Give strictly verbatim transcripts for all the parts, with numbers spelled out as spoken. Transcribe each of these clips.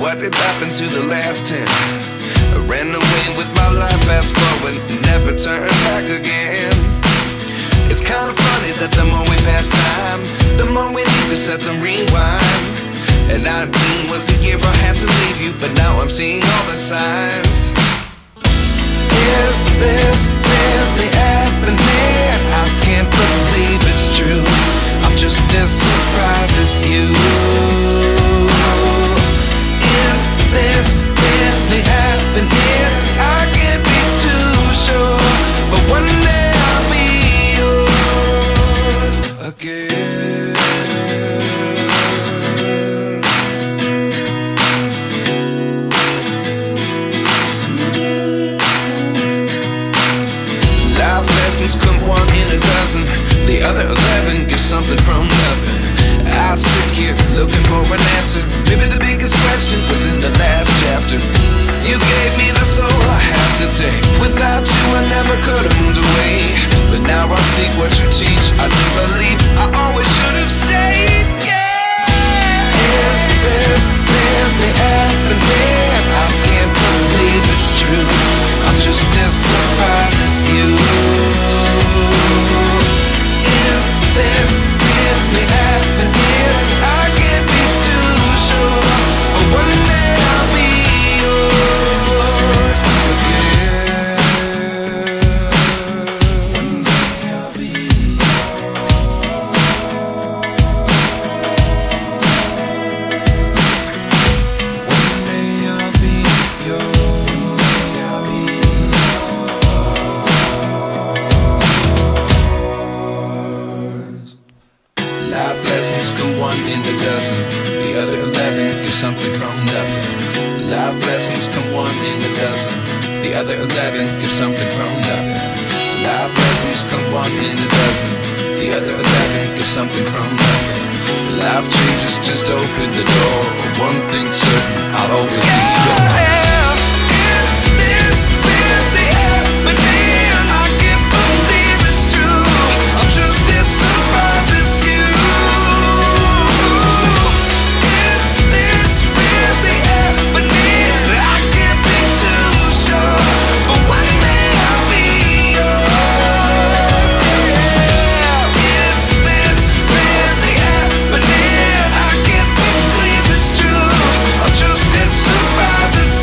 what did happen to the last ten? I ran away with my life, fast forward, never turn back again. It's kinda funny that the more we pass time, the more we need to set the rewind. And nineteen was the year I had to leave you, but now I'm seeing all the signs. Is this really happening? I can't believe it's true. I'm just as surprised as you. Come one in a dozen, the other eleven get something from nothing. I sit here looking for an answer. Maybe the biggest question was in the last chapter. You gave me the soul I have today. Without you I never could have moved away, but now I see what you teach. I do believe I always should have stayed. Yeah. Is this really happening? I can't believe it's true. I'm just as surprised as you. Life lessons come one in a dozen, the other eleven get something from nothing. Life lessons come one in a dozen, the other eleven get something from nothing. Life lessons come one in a dozen, the other eleven get something from nothing. Life changes just open the door. One thing's certain, I'll always be yours. Is this really happening? I can't believe it's true. I'm just as surprised as you. Surprises.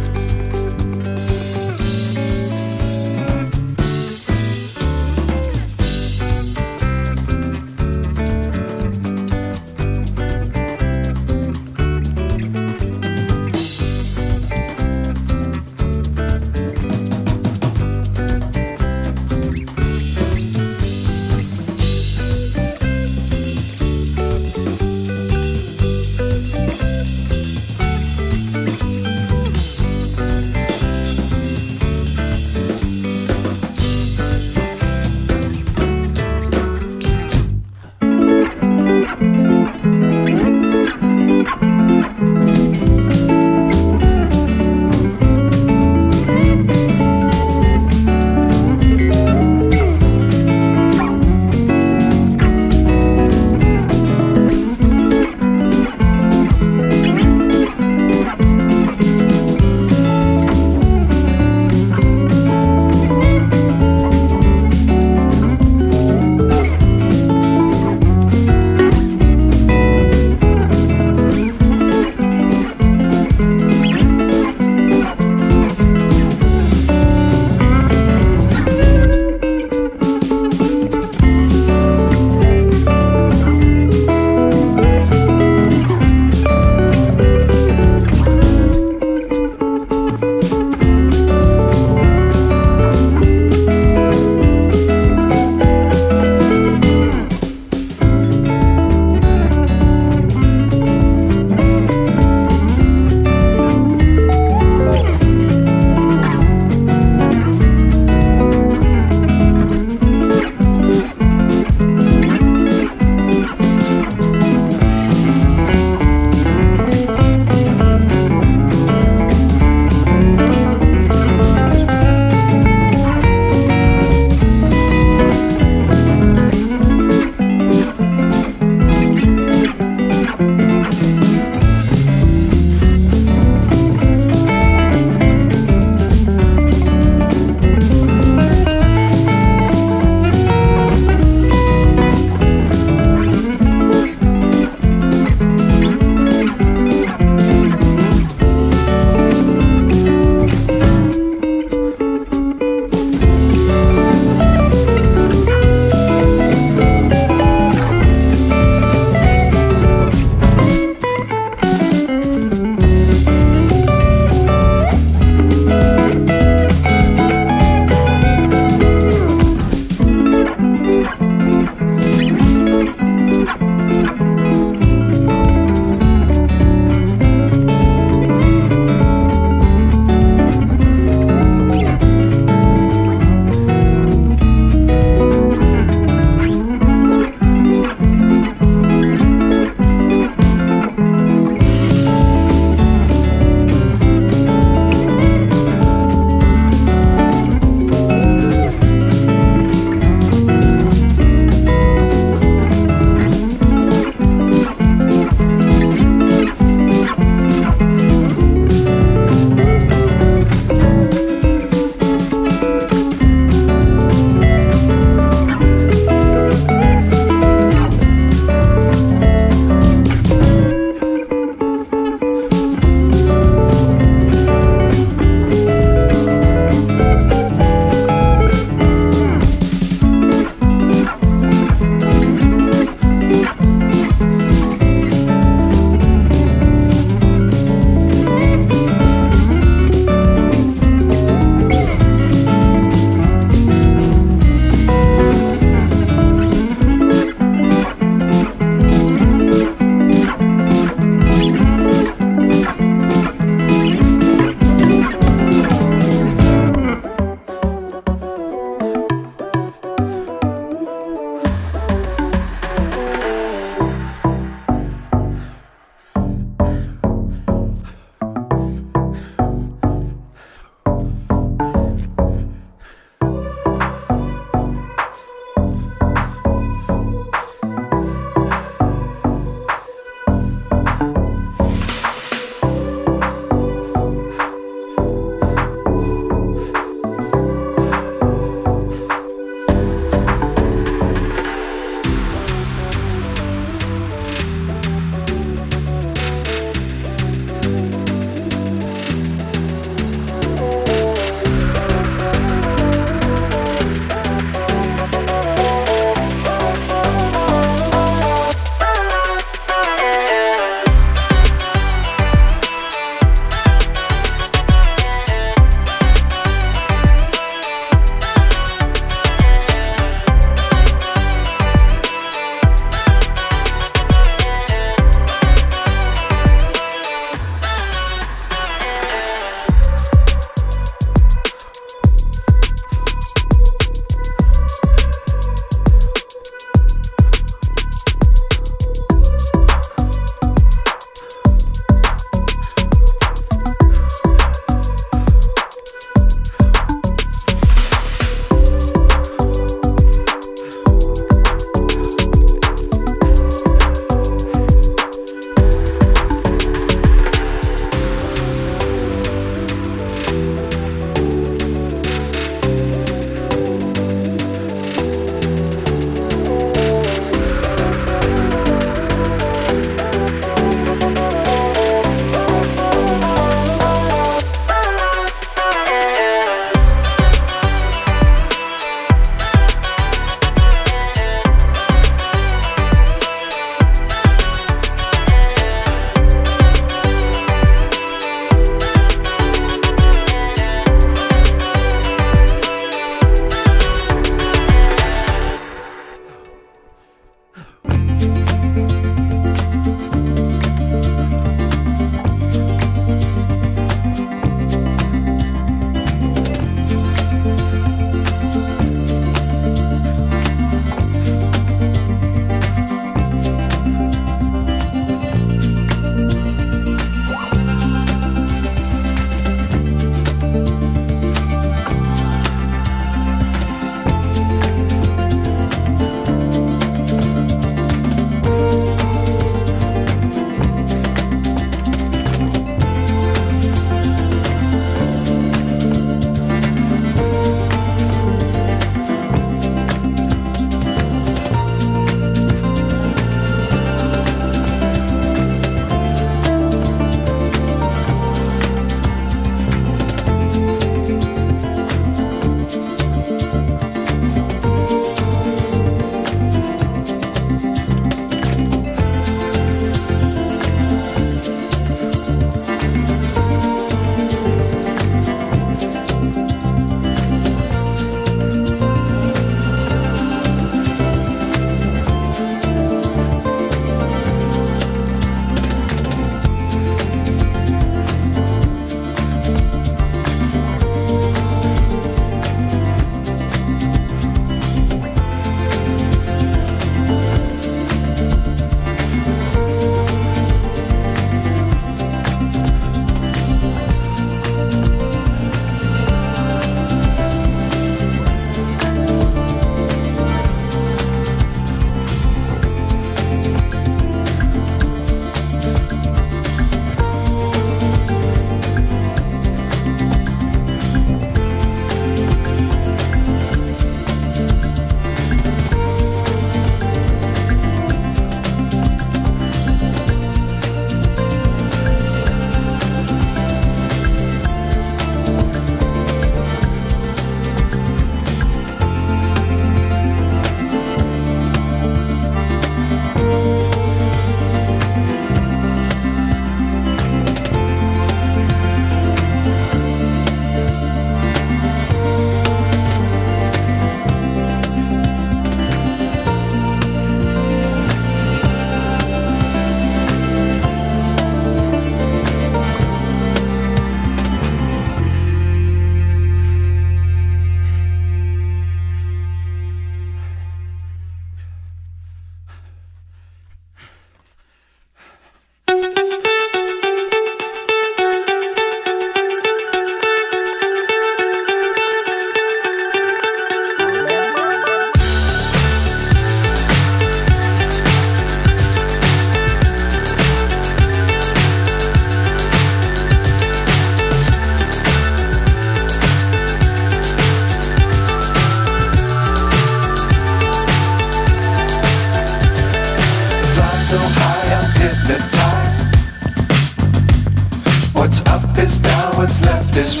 what's left is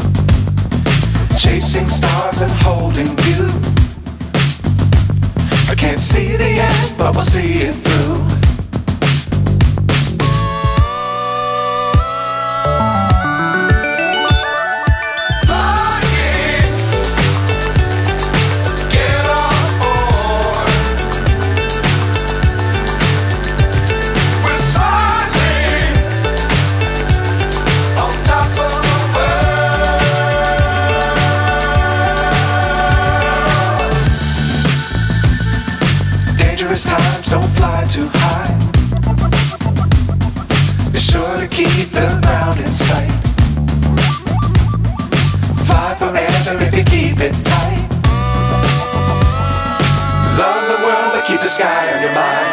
right. Chasing stars and holding you. I can't see the end, but we'll see it through. Times don't fly too high. Be sure to keep the ground in sight. Fly forever if you keep it tight. Love the world, but keep the sky on your mind.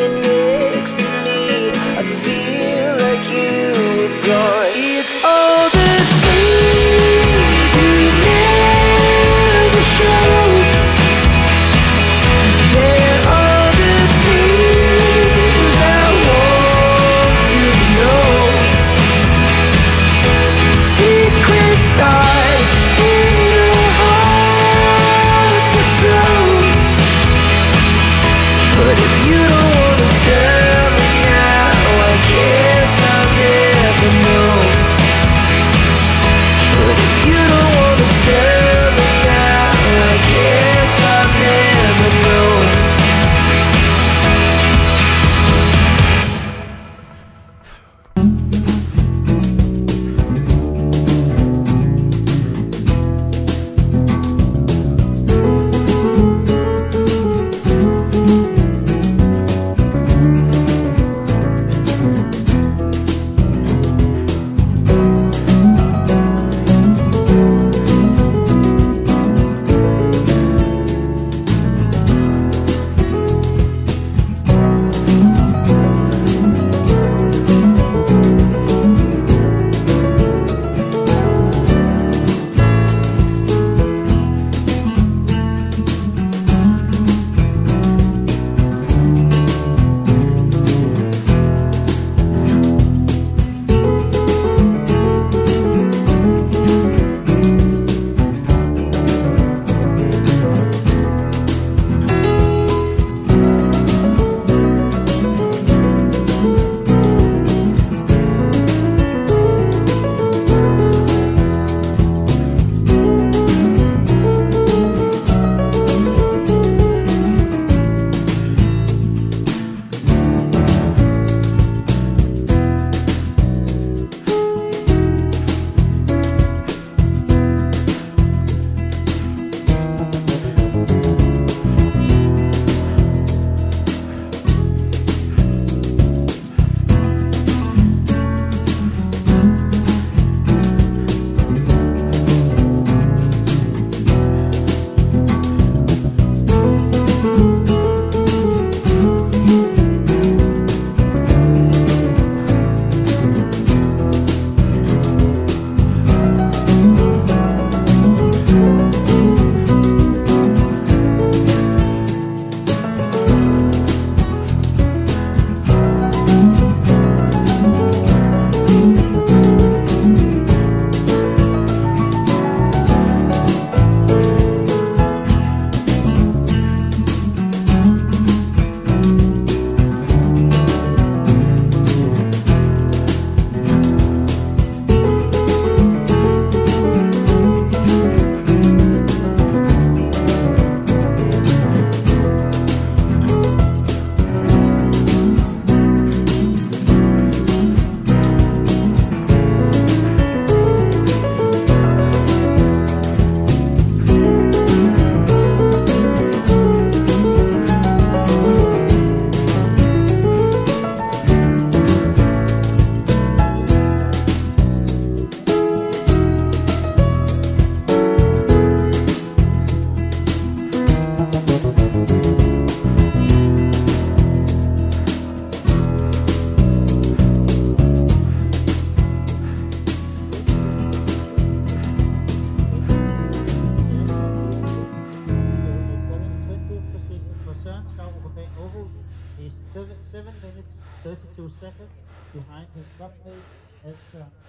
standing next to me, I feel like you were gone. It's all the things you never showed. They're all the things I want to know. Secret stars in your heart so slow. But if you don't seven minutes, thirty-two seconds behind his top mate.